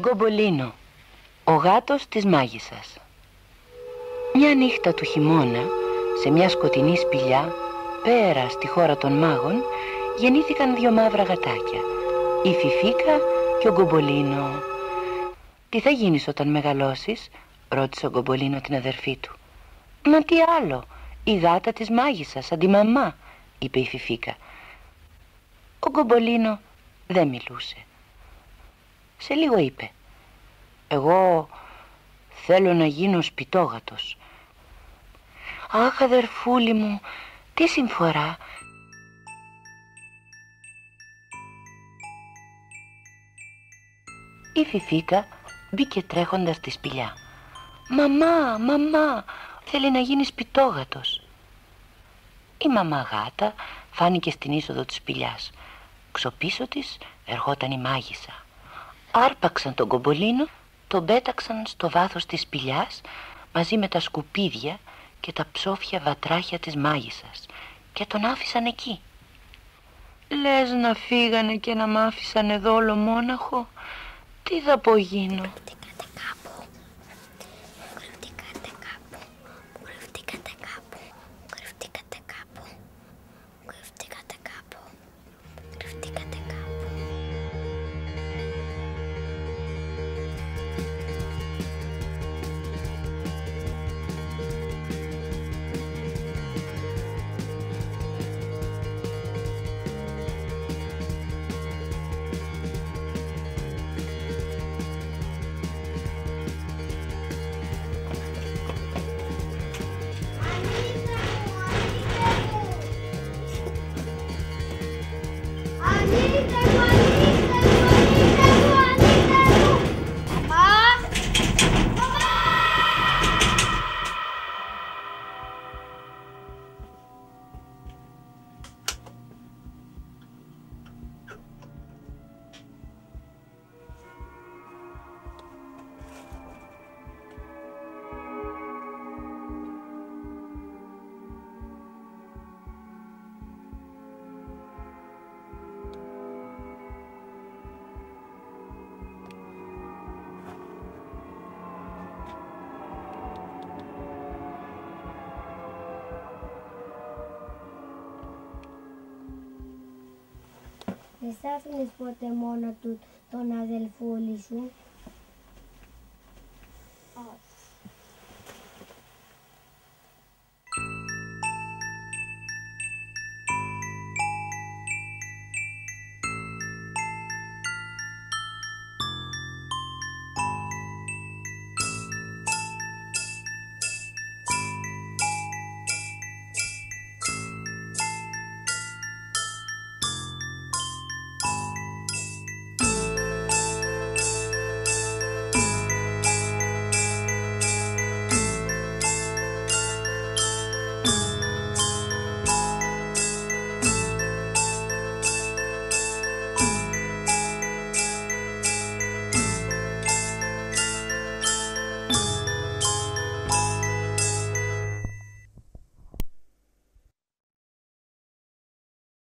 Γκομπολίνο, ο γάτος της μάγισσας. Μια νύχτα του χειμώνα, σε μια σκοτεινή σπηλιά, πέρα στη χώρα των μάγων, γεννήθηκαν δύο μαύρα γατάκια, η Φιφίκα και ο Γκομπολίνο. «Τι θα γίνεις όταν μεγαλώσεις?» ρώτησε ο Γκομπολίνο την αδερφή του. «Μα τι άλλο, η γάτα της μάγισσας, σαν τη μαμά», είπε η Φιφίκα. Ο Γκομπολίνο δεν μιλούσε. Σε λίγο είπε: «Εγώ θέλω να γίνω σπιτόγατος». «Αχ, αδερφούλη μου, τι συμφορά!» Η Φιφίκα μπήκε τρέχοντας στη σπηλιά. «Μαμά, μαμά, θέλει να γίνει σπιτόγατος». Η μαμά γάτα φάνηκε στην είσοδο της σπηλιάς. Ξοπίσω της ερχόταν η μάγισσα. Άρπαξαν τον Γκομπολίνο, τον πέταξαν στο βάθος της σπηλιάς μαζί με τα σκουπίδια και τα ψόφια βατράχια της μάγισσας και τον άφησαν εκεί. «Λες να φύγανε και να μ' άφησαν εδώ ολομόναχο? Τι θα απογίνω?» Μη σ' άφηνες ποτέ μόνο του τον αδελφούλη σου.